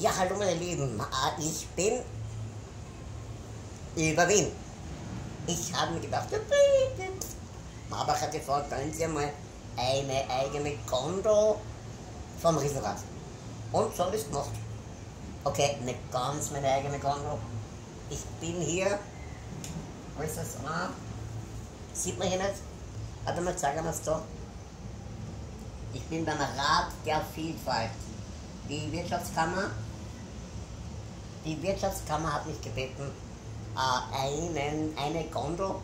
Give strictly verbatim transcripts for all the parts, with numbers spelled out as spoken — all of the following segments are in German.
Ja, hallo meine Lieben, ich bin über Wien. Ich habe mir gedacht, aber ich hatte vor, können Sie mal eine eigene Gondel vom Riesenrad. Und so habe ich es gemacht. Okay, nicht ganz meine eigene Gondel. Ich bin hier, wo ist das? Ah, sieht man hier nicht? Warte mal, zeigen wir es da. Ich bin beim Rat der Vielfalt. Die Wirtschaftskammer, die Wirtschaftskammer hat mich gebeten, einen, eine Gondel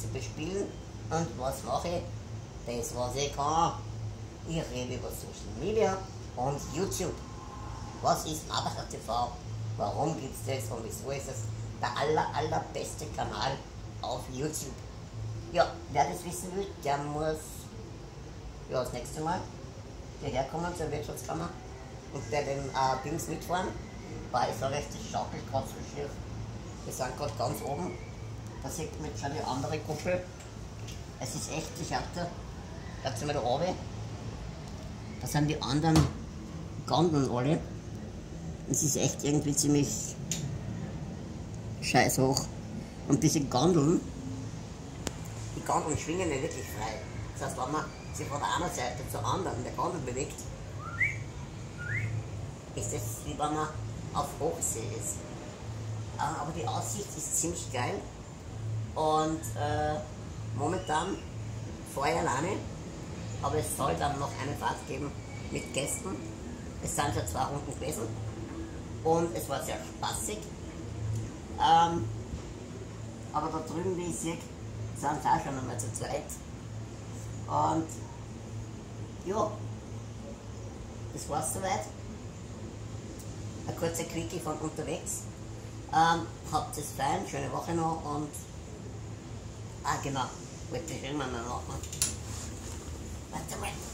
zu bespielen. Und was mache ich? Das, was ich kann. Ich rede über Social Media und YouTube. Was ist AdlerTV? Warum gibt es das und wieso ist es der aller, allerbeste Kanal auf YouTube? Ja, wer das wissen will, der muss ja, das nächste Mal hierher kommen zur Wirtschaftskammer und bei den äh, Dings mitfahren, weil ich so richtig schaukel gerade so schief. Wir sind gerade ganz oben, da sieht man jetzt schon die andere Kuppel. Es ist echt, ich hatte, jetzt sind wir da oben, da sind die anderen Gondeln alle. Es ist echt irgendwie ziemlich scheiß hoch. Und diese Gondeln, die Gondeln schwingen ja wirklich frei. Das heißt, wenn man sich von der einen Seite zur anderen der Gondel bewegt, ist das wie wenn man auf Hochsee ist. Aber die Aussicht ist ziemlich geil und äh, momentan fahre ich alleine, aber es soll dann noch eine Fahrt geben mit Gästen. Es sind schon zwei Runden gewesen und es war sehr spaßig. Ähm, aber da drüben, wie ich sehe, sind es auch schon einmal zu zweit. Und ja, das war's soweit. Ein kurzer Quickie von unterwegs. Ähm, habt es fein, schöne Woche noch und ah genau, wollte ich immer noch machen. Warte mal.